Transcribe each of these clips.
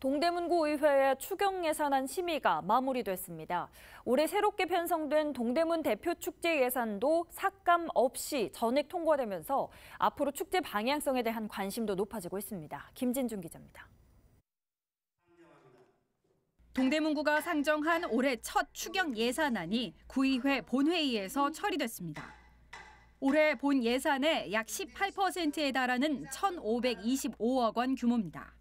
동대문구의회의 추경예산안 심의가 마무리됐습니다. 올해 새롭게 편성된 동대문대표축제 예산도 삭감 없이 전액 통과되면서 앞으로 축제 방향성에 대한 관심도 높아지고 있습니다. 김진중 기자입니다. 동대문구가 상정한 올해 첫 추경예산안이 구의회 본회의에서 처리됐습니다. 올해 본 예산의 약 18%에 달하는 1,525억 원 규모입니다.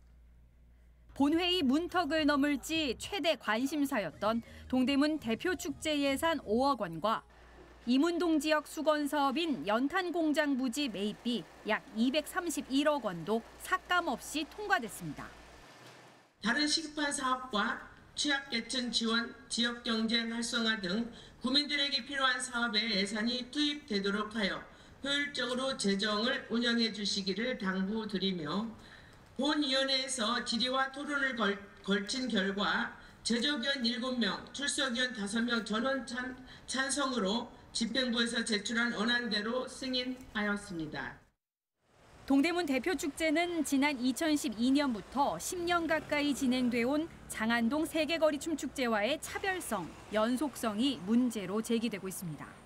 본회의 문턱을 넘을지 최대 관심사였던 동대문 대표축제 예산 5억 원과 이문동 지역 수건사업인 연탄공장 부지 매입비 약 231억 원도 삭감 없이 통과됐습니다. 다른 시급한 사업과 취약계층 지원, 지역 경제 활성화 등 국민들에게 필요한 사업에 예산이 투입되도록 하여 효율적으로 재정을 운영해 주시기를 당부드리며 본위원회에서 질의와 토론을 걸친 결과 제적위원 7명, 출석위원 5명 전원 찬성으로 집행부에서 제출한 언안대로 승인하였습니다. 동대문 대표축제는 지난 2012년부터 10년 가까이 진행돼 온 장안동 세계거리 춤축제와의 차별성, 연속성이 문제로 제기되고 있습니다.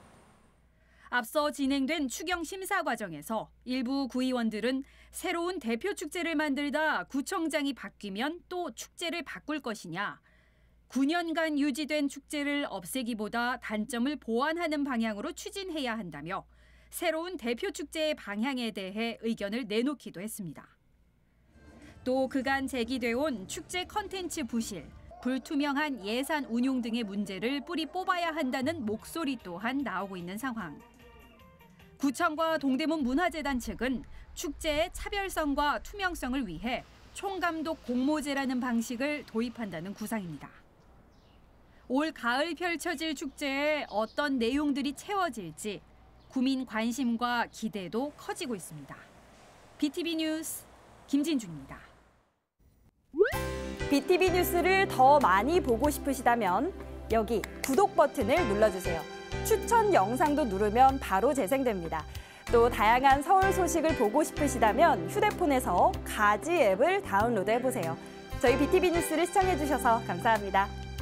앞서 진행된 추경 심사 과정에서 일부 구의원들은 새로운 대표축제를 만들다 구청장이 바뀌면 또 축제를 바꿀 것이냐, 9년간 유지된 축제를 없애기보다 단점을 보완하는 방향으로 추진해야 한다며 새로운 대표축제의 방향에 대해 의견을 내놓기도 했습니다. 또 그간 제기돼 온 축제 컨텐츠 부실, 불투명한 예산 운용 등의 문제를 뿌리 뽑아야 한다는 목소리 또한 나오고 있는 상황. 구청과 동대문문화재단 측은 축제의 차별성과 투명성을 위해 총감독 공모제라는 방식을 도입한다는 구상입니다. 올 가을 펼쳐질 축제에 어떤 내용들이 채워질지 국민 관심과 기대도 커지고 있습니다. BTV 뉴스 김진중입니다. BTV 뉴스를 더 많이 보고 싶으시다면 여기 구독 버튼을 눌러주세요. 추천 영상도 누르면 바로 재생됩니다. 또 다양한 서울 소식을 보고 싶으시다면 휴대폰에서 가지 앱을 다운로드해보세요. 저희 BTV 뉴스를 시청해주셔서 감사합니다.